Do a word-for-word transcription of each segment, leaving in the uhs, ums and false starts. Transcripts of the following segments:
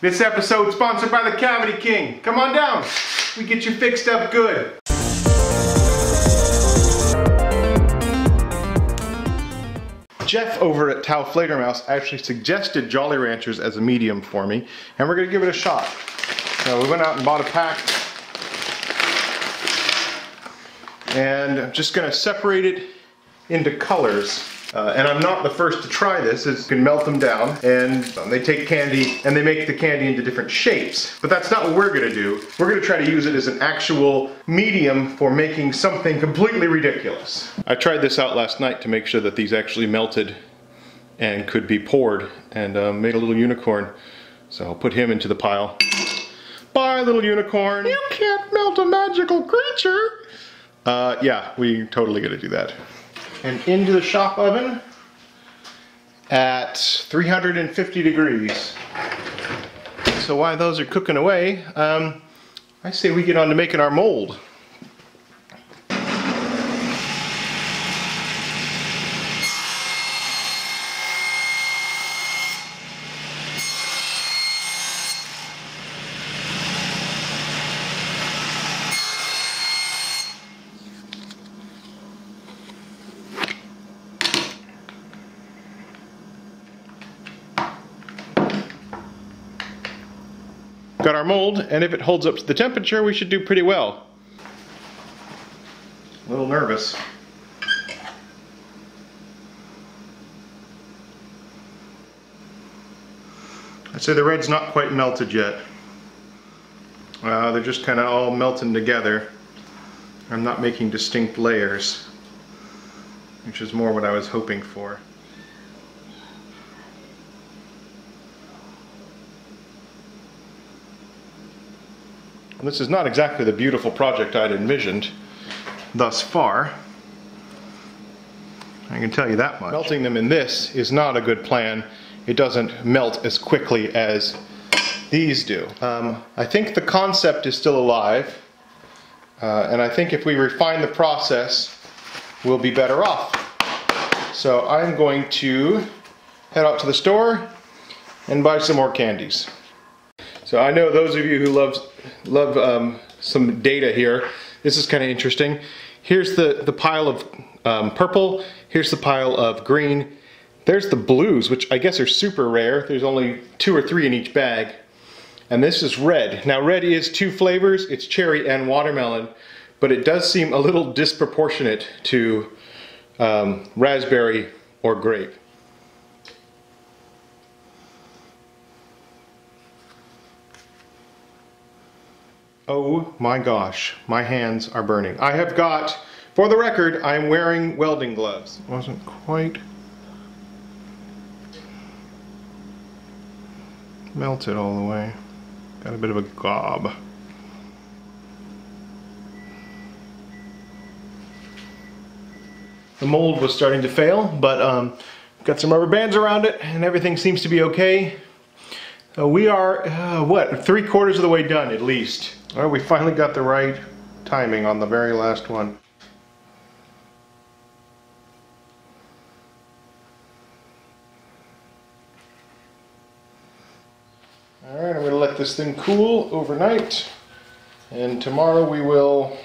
This episode sponsored by the Cavity King. Come on down. We get you fixed up good. Jeff over at TAOFLEDERMAUS actually suggested Jolly Ranchers as a medium for me, and we're going to give it a shot. So we went out and bought a pack, and I'm just going to separate it into colors. Uh, and I'm not the first to try this, is you can melt them down, and um, they take candy and they make the candy into different shapes. But that's not what we're going to do. We're going to try to use it as an actual medium for making something completely ridiculous. I tried this out last night to make sure that these actually melted and could be poured, and uh, made a little unicorn. So I'll put him into the pile. Bye, little unicorn! You can't melt a magical creature! Uh, yeah, we totally gotta do that. And into the shop oven at three hundred fifty degrees. So while those are cooking away, um, I say we get on to making our mold. Got our mold, and if it holds up to the temperature, we should do pretty well. A little nervous. I'd say the red's not quite melted yet. Uh, they're just kind of all melting together. I'm not making distinct layers, which is more what I was hoping for. This is not exactly the beautiful project I'd envisioned thus far. I can tell you that much. Melting them in this is not a good plan. It doesn't melt as quickly as these do. Um, I think the concept is still alive, uh, and I think if we refine the process, we'll be better off. So I'm going to head out to the store and buy some more candies. So I know those of you who loves, love um, some data here, this is kind of interesting. Here's the, the pile of um, purple, here's the pile of green, there's the blues, which I guess are super rare. There's only two or three in each bag. And this is red. Now red is two flavors, it's cherry and watermelon, but it does seem a little disproportionate to um, raspberry or grape. Oh my gosh, my hands are burning. I have got, for the record, I'm wearing welding gloves. Wasn't quite melted all the way. Got a bit of a gob. The mold was starting to fail, but um, got some rubber bands around it and everything seems to be okay. So we are, uh, what, three quarters of the way done at least. All right, we finally got the right timing on the very last one. All right, I'm going to let this thing cool overnight, and tomorrow we will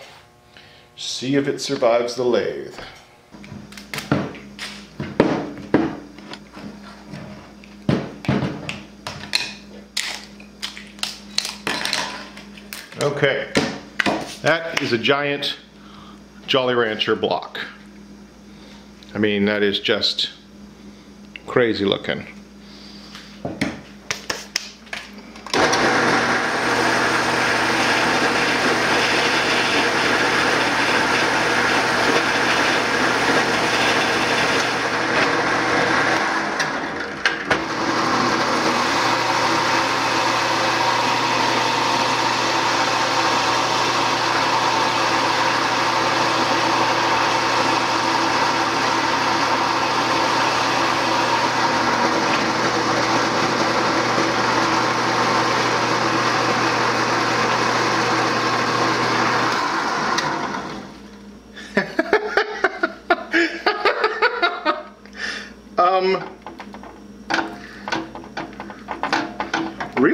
see if it survives the lathe. Okay, that is a giant Jolly Rancher block. I mean, that is just crazy looking.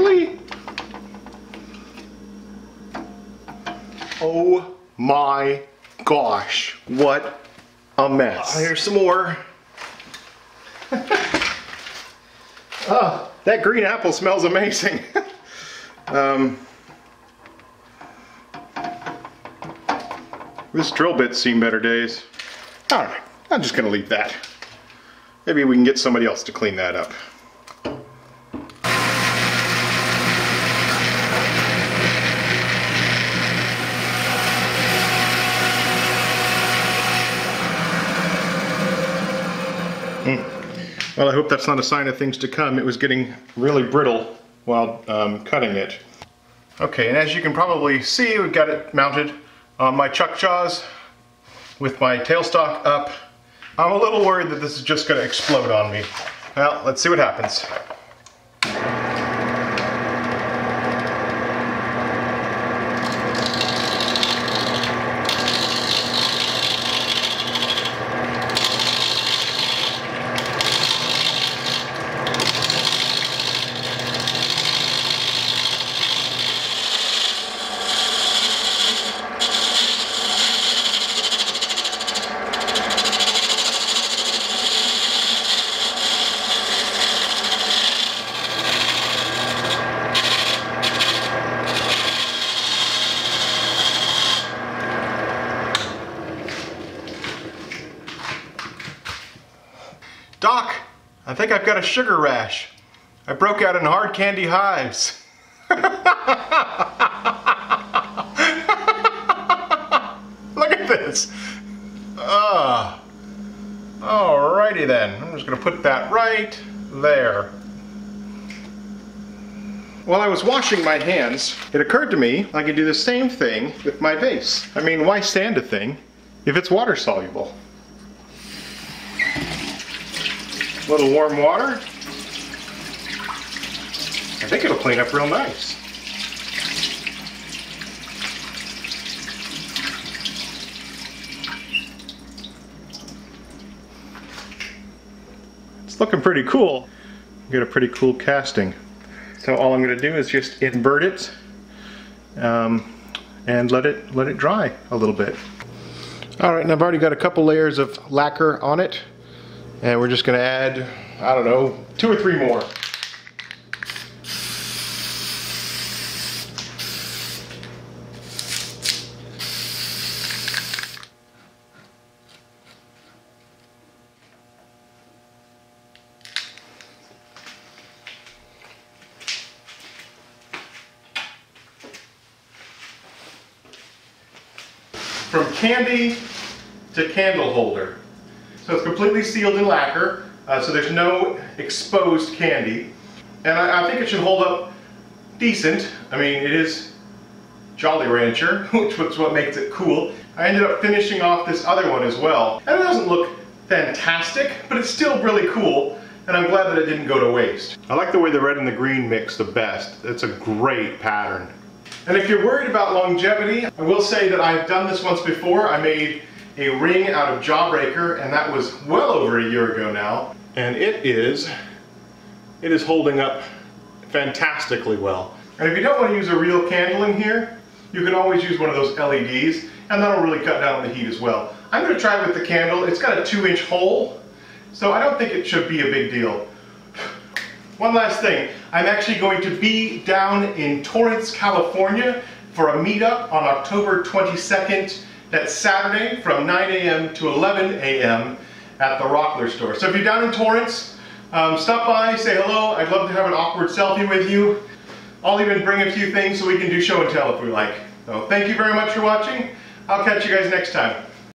Really? Oh my gosh, what a mess. Oh, here's some more. Oh, that green apple smells amazing. um, this drill bit's seen better days. All right, I'm just gonna leave that. Maybe we can get somebody else to clean that up. Mm. Well, I hope that's not a sign of things to come. It was getting really brittle while um, cutting it. Okay, and as you can probably see, we've got it mounted on my chuck jaws with my tailstock up. I'm a little worried that this is just going to explode on me. Well, let's see what happens. Doc, I think I've got a sugar rash. I broke out in hard candy hives. Look at this. Uh, alrighty then. I'm just going to put that right there. While I was washing my hands, it occurred to me I could do the same thing with my vase. I mean, why sand a thing if it's water soluble? A little warm water. I think it'll clean up real nice. It's looking pretty cool. You get a pretty cool casting. So all I'm going to do is just invert it um, and let it let it dry a little bit. All right, and I've already got a couple layers of lacquer on it. And we're just going to add, I don't know, two or three more. From candy to candle holder. So it's completely sealed in lacquer, uh, so there's no exposed candy. And I, I think it should hold up decent. I mean, it is Jolly Rancher, which is what makes it cool. I ended up finishing off this other one as well. And it doesn't look fantastic, but it's still really cool. And I'm glad that it didn't go to waste. I like the way the red and the green mix the best. It's a great pattern. And if you're worried about longevity, I will say that I've done this once before. I made a ring out of Jawbreaker, and that was well over a year ago now, and it is it is holding up fantastically well. And if you don't want to use a real candle in here, you can always use one of those L E Ds, and that'll really cut down the heat as well. I'm going to try with the candle. It's got a two inch hole, so I don't think it should be a big deal. One last thing, I'm actually going to be down in Torrance, California for a meetup on October twenty-second. That's Saturday from nine A M to eleven A M at the Rockler store. So if you're down in Torrance, um, stop by, say hello. I'd love to have an awkward selfie with you. I'll even bring a few things so we can do show and tell if we like. So thank you very much for watching. I'll catch you guys next time.